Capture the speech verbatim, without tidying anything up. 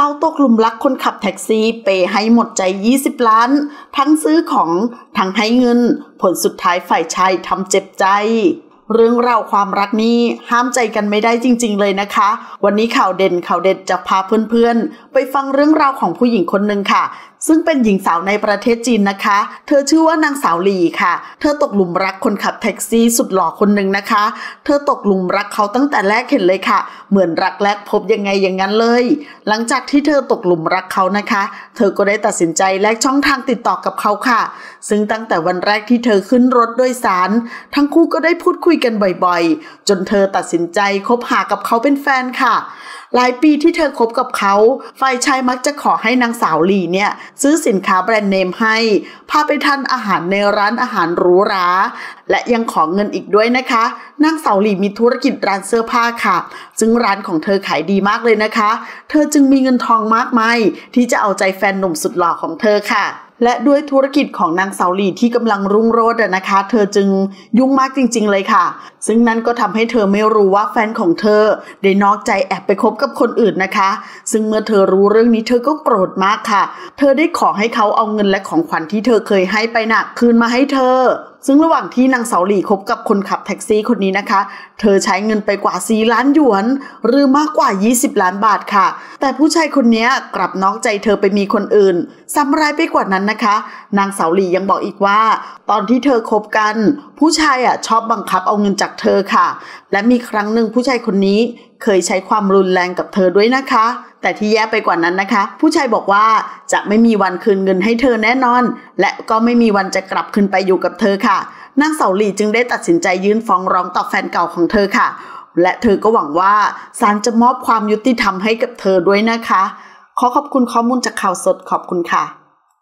สาวตกหลุมรักคนขับแท็กซี่เปย์ให้หมดใจยี่สิบล้านทั้งซื้อของทั้งให้เงินผลสุดท้ายฝ่ายชายทำเจ็บใจเรื่องราวความรักนี้ห้ามใจกันไม่ได้จริงๆเลยนะคะวันนี้ข่าวเด่นข่าวเด็ดจะพาเพื่อนๆไปฟังเรื่องราวของผู้หญิงคนหนึ่งค่ะซึ่งเป็นหญิงสาวในประเทศจีนนะคะเธอชื่อว่านางสาวหลี่ค่ะเธอตกหลุมรักคนขับแท็กซี่สุดหล่อคนหนึ่งนะคะเธอตกหลุมรักเขาตั้งแต่แรกเห็นเลยค่ะเหมือนรักแรกพบยังไงอย่างนั้นเลยหลังจากที่เธอตกหลุมรักเขานะคะเธอก็ได้ตัดสินใจแลกช่องทางติดต่อกับเขาค่ะซึ่งตั้งแต่วันแรกที่เธอขึ้นรถโดยสารทั้งคู่ก็ได้พูดคุยกันบ่อยๆจนเธอตัดสินใจคบหากับเขาเป็นแฟนค่ะหลายปีที่เธอคบกับเขาฝ่ายชายมักจะขอให้นางสาวหลี่เนี่ยซื้อสินค้าแบรนด์เนมให้พาไปทานอาหารในร้านอาหารหรูหราและยังขอเงินอีกด้วยนะคะนางสาวหลี่มีธุรกิจร้านเสื้อผ้าค่ะซึ่งร้านของเธอขายดีมากเลยนะคะเธอจึงมีเงินทองมากมายที่จะเอาใจแฟนหนุ่มสุดหล่อของเธอค่ะและด้วยธุรกิจของนางสาวหลี่ที่กำลังรุ่งโรจน์นะคะเธอจึงยุ่งมากจริงๆเลยค่ะซึ่งนั้นก็ทำให้เธอไม่รู้ว่าแฟนของเธอได้นอกใจแอบไปคบกับคนอื่นนะคะซึ่งเมื่อเธอรู้เรื่องนี้เธอก็โกรธมากค่ะเธอได้ขอให้เขาเอาเงินและของขวัญที่เธอเคยให้ไปน่ะคืนมาให้เธอซึ่งระหว่างที่นางสาวหลี่คบกับคนขับแท็กซี่คนนี้นะคะเธอใช้เงินไปกว่าสี่ล้านหยวนหรือมากกว่ายี่สิบล้านบาทค่ะแต่ผู้ชายคนนี้กลับนอกใจเธอไปมีคนอื่นซ้ำร้ายไปกว่านั้นนะคะนางสาวหลี่ยังบอกอีกว่าตอนที่เธอคบกันผู้ชายอ่ะชอบบังคับเอาเงินจากเธอค่ะและมีครั้งหนึ่งผู้ชายคนนี้เคยใช้ความรุนแรงกับเธอด้วยนะคะแต่ที่แย่ไปกว่านั้นนะคะผู้ชายบอกว่าจะไม่มีวันคืนเงินให้เธอแน่นอนและก็ไม่มีวันจะกลับคืนไปอยู่กับเธอค่ะนางสาวหลี่จึงได้ตัดสินใจยื่นฟ้องร้องต่อแฟนเก่าของเธอค่ะและเธอก็หวังว่าศาลจะมอบความยุติธรรมให้กับเธอด้วยนะคะขอขอบคุณข้อมูลจากข่าวสดขอบคุณค่ะ